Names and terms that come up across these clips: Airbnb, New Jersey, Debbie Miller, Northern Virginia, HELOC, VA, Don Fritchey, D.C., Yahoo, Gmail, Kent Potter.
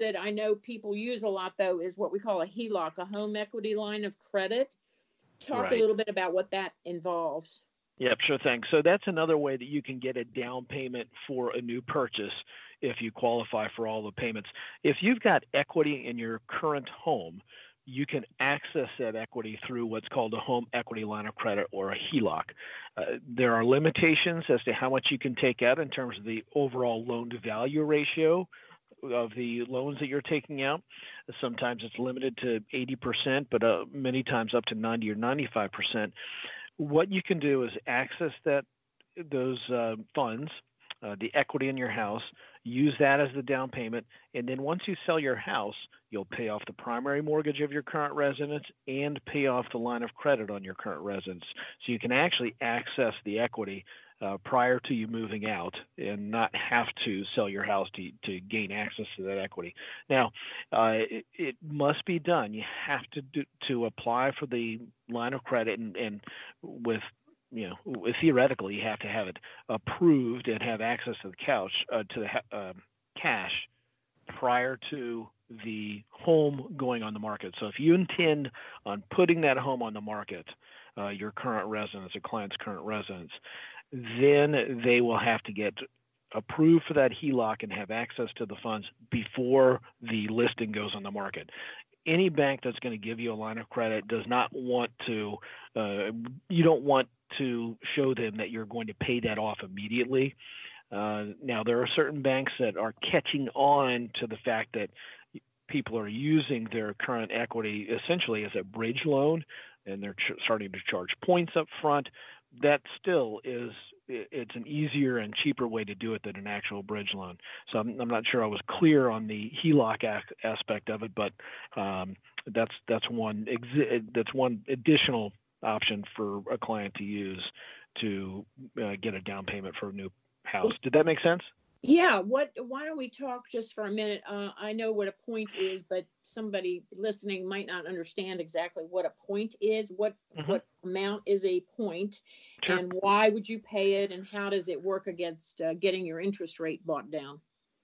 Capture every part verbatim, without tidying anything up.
that I know people use a lot, though, is what we call a H E L O C, a home equity line of credit. Talk right. a little bit about what that involves. Yep, sure thing. So that's another way that you can get a down payment for a new purchase if you qualify for all the payments. If you've got equity in your current home, you can access that equity through what's called a home equity line of credit or a H E L O C. Uh, there are limitations as to how much you can take out in terms of the overall loan-to-value ratio of the loans that you're taking out. Sometimes it's limited to eighty percent, but uh, many times up to ninety or ninety-five percent. What you can do is access that those uh, funds, uh, the equity in your house, use that as the down payment, and then once you sell your house, you'll pay off the primary mortgage of your current residence and pay off the line of credit on your current residence. So you can actually access the equity Uh, prior to you moving out and not have to sell your house to, to gain access to that equity. Now, uh, it, it must be done. You have to do, to apply for the line of credit and, and with, you know, theoretically, you have to have it approved and have access to the couch, uh, to the uh, cash prior to the home going on the market. So if you intend on putting that home on the market, uh, your current residence, a client's current residence, then they will have to get approved for that H E L O C and have access to the funds before the listing goes on the market. Any bank that's going to give you a line of credit does not want to, uh, you don't want to show them that you're going to pay that off immediately. Uh, now, there are certain banks that are catching on to the fact that people are using their current equity essentially as a bridge loan, and they're ch- starting to charge points up front. That still is, it's an easier and cheaper way to do it than an actual bridge loan. So I'm, I'm not sure I was clear on the H E L O C ac- aspect of it, but um, that's that's one exi- that's one additional option for a client to use to uh, get a down payment for a new house. Did that make sense? Yeah. What? Why don't we talk just for a minute? Uh, I know what a point is, but somebody listening might not understand exactly what a point is. What mm-hmm. what amount is a point, sure. and why would you pay it, and how does it work against uh, getting your interest rate brought down?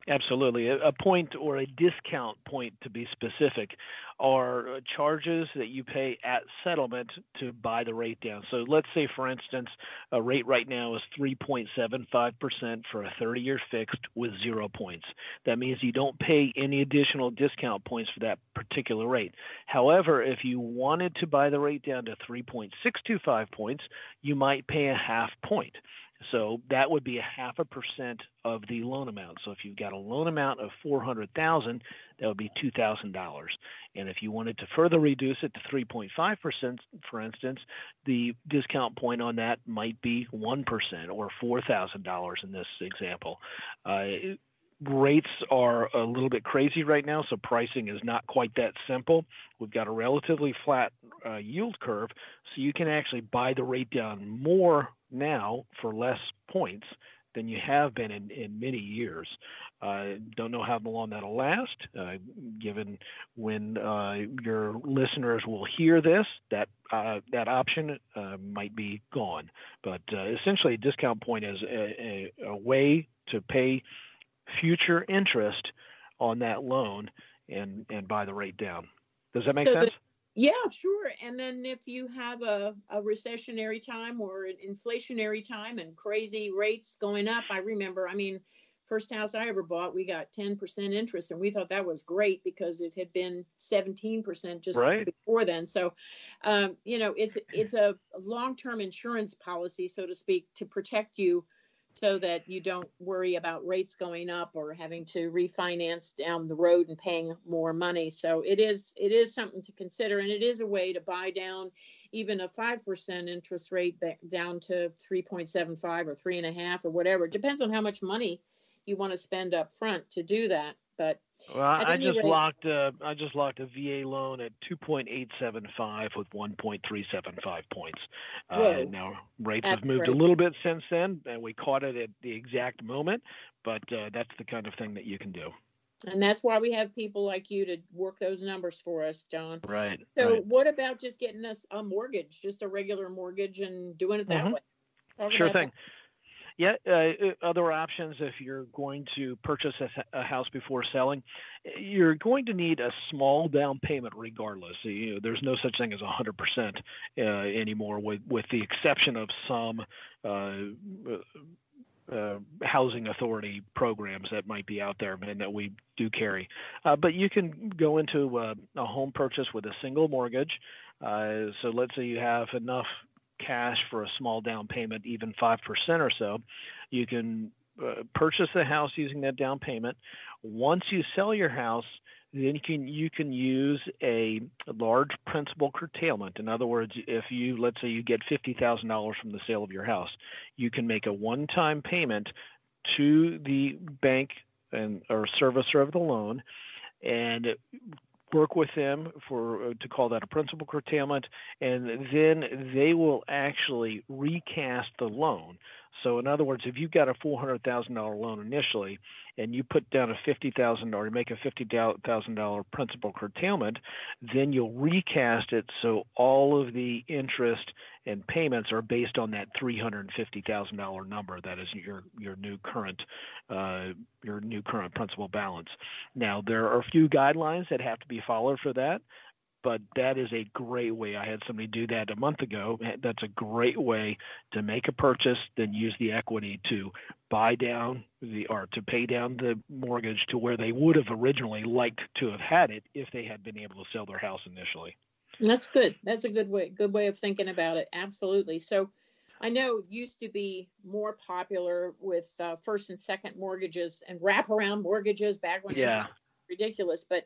Absolutely. A, a point or a discount point, to be specific, are charges that you pay at settlement to buy the rate down. So let's say, for instance, a rate right now is three point seven five percent for a thirty-year fixed with zero points. That means you don't pay any additional discount points for that particular rate. However, if you wanted to buy the rate down to three point six two five points, you might pay a half point. So that would be a half a percent of the loan amount. So if you've got a loan amount of four hundred thousand dollars, that would be two thousand dollars. And if you wanted to further reduce it to three point five percent, for instance, the discount point on that might be one percent or four thousand dollars in this example. Uh, rates are a little bit crazy right now, so pricing is not quite that simple. We've got a relatively flat uh, yield curve, so you can actually buy the rate down more now for less points than you have been in, in many years. I uh, don't know how long that'll last, uh, given when uh, your listeners will hear this, that uh, that option uh, might be gone. But uh, essentially a discount point is a, a, a way to pay future interest on that loan and, and buy the rate down. Does that make so sense? The- Yeah, sure. And then if you have a, a recessionary time or an inflationary time and crazy rates going up, I remember, I mean, first house I ever bought, we got ten percent interest, and we thought that was great because it had been seventeen percent just right. before then. So, um, you know, it's it's a long-term insurance policy, so to speak, to protect you so that you don't worry about rates going up or having to refinance down the road and paying more money. So it is it is something to consider, and it is a way to buy down even a five percent interest rate back down to three point seven five or three point five or whatever. It depends on how much money you want to spend up front to do that. But well, I just rate, locked a, I just locked a V A loan at two point eight seven five with one point three seven five points. Uh, now rates that's have moved great. a little bit since then, and we caught it at the exact moment. But uh, that's the kind of thing that you can do. And that's why we have people like you to work those numbers for us, Don. Right. So right. what about just getting us a mortgage, just a regular mortgage, and doing it that mm-hmm. way? Talk sure thing. That. Yeah, uh, other options, if you're going to purchase a, a house before selling, you're going to need a small down payment regardless. You know, there's no such thing as one hundred percent uh, anymore, with, with the exception of some uh, uh, housing authority programs that might be out there and that we do carry. Uh, but you can go into a, a home purchase with a single mortgage. Uh, so let's say you have enough cash for a small down payment, even five percent or so. You can uh, purchase the house using that down payment. Once you sell your house, then you can, you can use a large principal curtailment. In other words, if you, let's say you get fifty thousand dollars from the sale of your house, you can make a one-time payment to the bank and or servicer of the loan, and it, work with them for to call that a principal curtailment, and then they will actually recast the loan. So in other words, if you've got a four hundred thousand dollars loan initially and you put down a fifty thousand dollars or make a fifty thousand dollars principal curtailment, then you'll recast it so all of the interest and payments are based on that three hundred fifty thousand dollars number. That is your your new current uh, your new current principal balance. Now, there are a few guidelines that have to be followed for that, but that is a great way. I had somebody do that a month ago. That's a great way to make a purchase, then use the equity to buy down the or to pay down the mortgage to where they would have originally liked to have had it if they had been able to sell their house initially. That's good. That's a good way, good way of thinking about it. Absolutely. So I know it used to be more popular with uh, first and second mortgages and wraparound mortgages back when yeah. It was ridiculous, but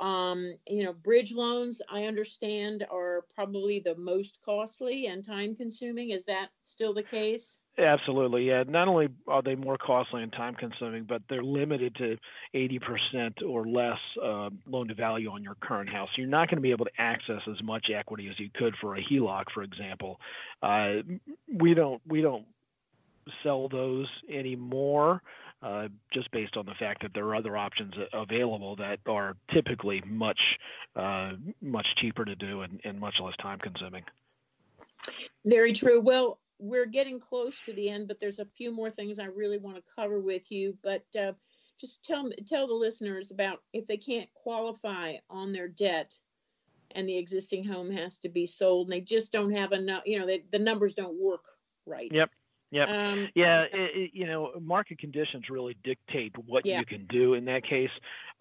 Um, you know, bridge loans, I understand, are probably the most costly and time consuming. Is that still the case? Absolutely. Yeah. Not only are they more costly and time consuming, but they're limited to eighty percent or less uh, loan to value on your current house. So you're not going to be able to access as much equity as you could for a H E L O C, for example. Uh, we don't, we don't sell those anymore. Uh, just based on the fact that there are other options available that are typically much, uh, much cheaper to do and, and much less time consuming. Very true. Well, we're getting close to the end, but there's a few more things I really want to cover with you. But uh, just tell tell the listeners about if they can't qualify on their debt and the existing home has to be sold and they just don't have enough, you know, they, the numbers don't work right. Yep. Yep. Um, yeah. It, it, you know, market conditions really dictate what yeah. you can do in that case.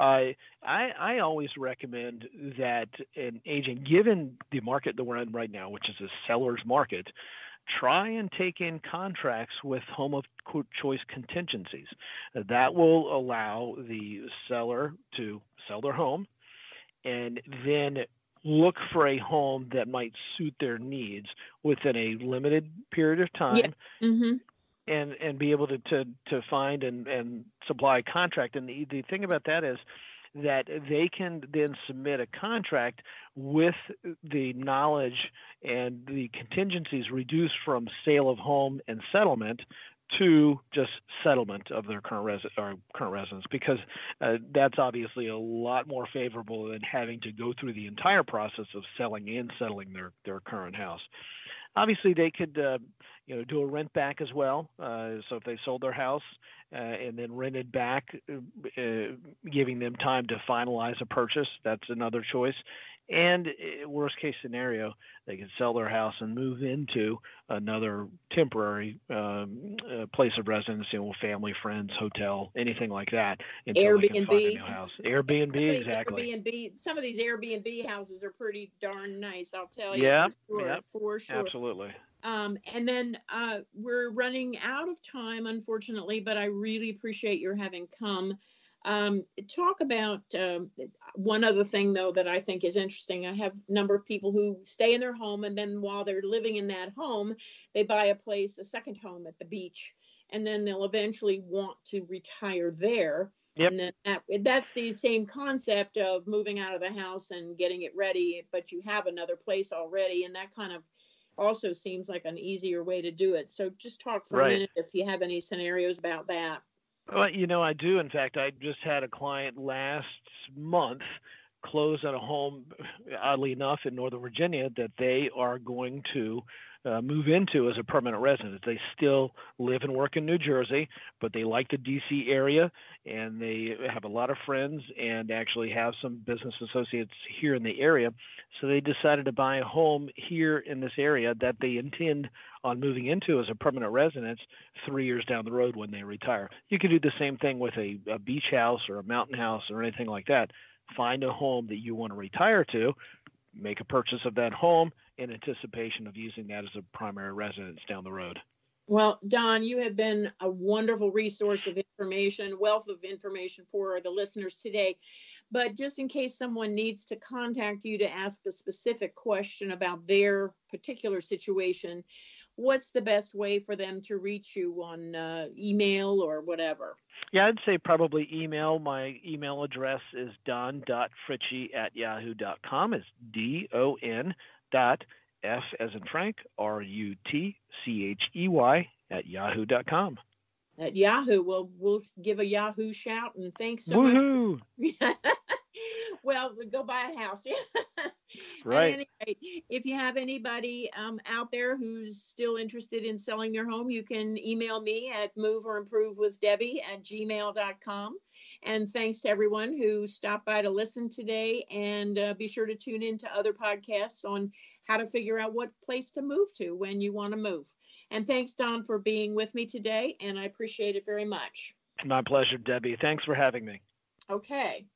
Uh, I I always recommend that an agent, given the market that we're in right now, which is a seller's market, try and take in contracts with home of choice contingencies. That will allow the seller to sell their home and then look for a home that might suit their needs within a limited period of time, yeah. mm-hmm. and and be able to to, to find and, and supply a contract. And the, the thing about that is that they can then submit a contract with the knowledge and the contingencies reduced from sale of home and settlement to just settlement of their current, res- or current residence, because uh, that's obviously a lot more favorable than having to go through the entire process of selling and settling their, their current house. Obviously, they could uh, you know, do a rent back as well. Uh, so if they sold their house uh, and then rented back, uh, giving them time to finalize a purchase, that's another choice. And worst case scenario, they can sell their house and move into another temporary um, uh, place of residence, you know, family, friends, hotel, anything like that. Airbnb. They can find a new house. Airbnb, exactly. Airbnb. Some of these Airbnb houses are pretty darn nice, I'll tell you. Yeah, for sure. Yep, for sure. Absolutely. Um, and then uh, we're running out of time, unfortunately, but I really appreciate your having come. Um, talk about um, one other thing, though, that I think is interesting. I have a number of people who stay in their home, and then while they're living in that home, they buy a place, a second home at the beach, and then they'll eventually want to retire there. Yep. And then that, that's the same concept of moving out of the house and getting it ready, but you have another place already, and that kind of also seems like an easier way to do it. So just talk for right. a minute if you have any scenarios about that. Well, you know, I do. In fact, I just had a client last month close on a home, oddly enough, in Northern Virginia that they are going to uh, move into as a permanent resident. They still live and work in New Jersey, but they like the D C area, and they have a lot of friends and actually have some business associates here in the area. So they decided to buy a home here in this area that they intend on moving into as a permanent residence three years down the road when they retire. You could do the same thing with a, a beach house or a mountain house or anything like that. Find a home that you want to retire to, make a purchase of that home in anticipation of using that as a primary residence down the road. Well, Don, you have been a wonderful resource of information, wealth of information for the listeners today. But just in case someone needs to contact you to ask a specific question about their particular situation, what's the best way for them to reach you on uh, email or whatever? Yeah, I'd say probably email. My email address is don dot fritchey at yahoo dot com. It's D O N dot F as in Frank, R U T C H E Y at yahoo dot com. At Yahoo. Well, we'll give a Yahoo shout and thanks so Woo-hoo. much. Well, go buy a house. Right. Anyway, if you have anybody um, out there who's still interested in selling their home, you can email me at moveorimprovewithdebbie at gmail dot com. And thanks to everyone who stopped by to listen today. And uh, be sure to tune in to other podcasts on how to figure out what place to move to when you want to move. And thanks, Don, for being with me today. And I appreciate it very much. My pleasure, Debbie. Thanks for having me. Okay.